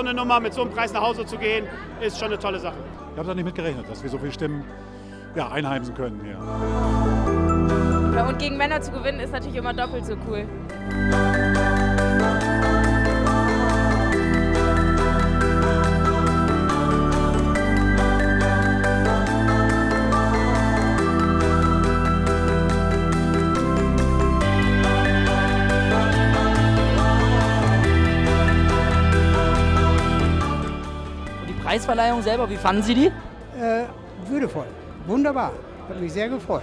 so eine Nummer mit so einem Preis nach Hause zu gehen, ist schon eine tolle Sache. Ich habe da nicht mit gerechnet, dass wir so viele Stimmen ja, einheimsen können. Ja. Und gegen Männer zu gewinnen ist natürlich immer doppelt so cool. Preisverleihung selber, wie fanden Sie die? Würdevoll, wunderbar, hat mich sehr gefreut.